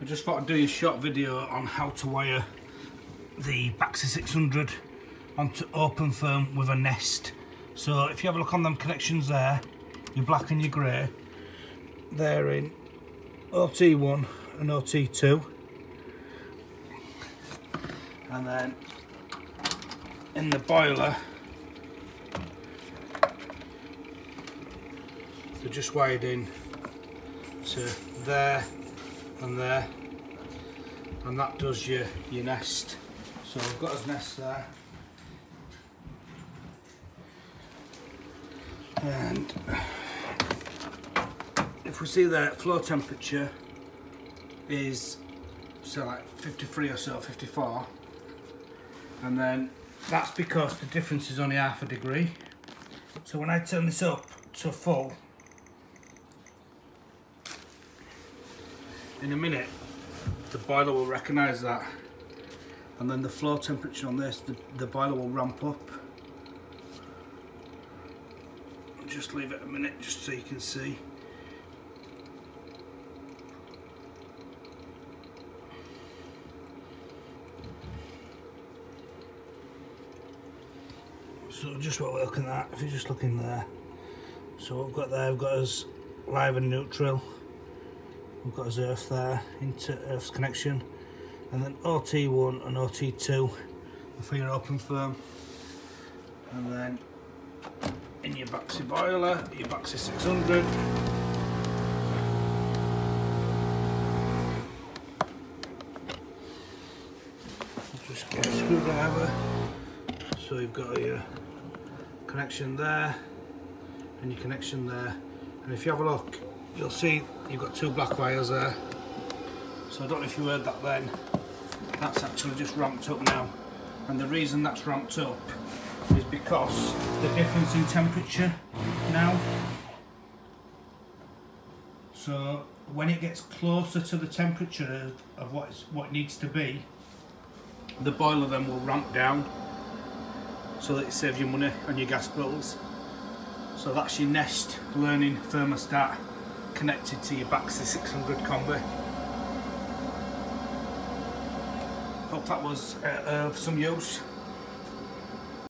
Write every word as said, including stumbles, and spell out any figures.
I just thought I'd do a short video on how to wire the Baxi six hundred onto OpenTherm with a Nest. So if you have a look on them connections there, your black and your grey, they're in O T one and O T two, and then in the boiler they're just wired in to there and there, and that does your, your Nest. So I've got his Nest there, and if we see there, flow temperature is so like fifty-three or so, fifty-four, and then that's because the difference is only half a degree. So when I turn this up to full, in a minute the boiler will recognise that, and then the flow temperature on this, the, the boiler will ramp up. Just leave it a minute just so you can see. So just what we're looking at, if you're just looking there, so what we've got there, we've got us live and neutral, we've got us earth there, into earth's connection, and then O T one and O T two for your OpenTherm, and then in your Baxi boiler, your Baxi six hundred, just get a screwdriver. So you've got your connection there and your connection there, and if you have a look, you'll see you've got two black wires there. So I don't know if you heard that then, that's actually just ramped up now. And the reason that's ramped up is because the difference in temperature now, so when it gets closer to the temperature of what, it's, what it needs to be, the boiler then will ramp down, so that it saves you money on your gas bills. So that's your Nest Learning Thermostat connected to your Baxi six hundred combi. Hope that was uh, of some use.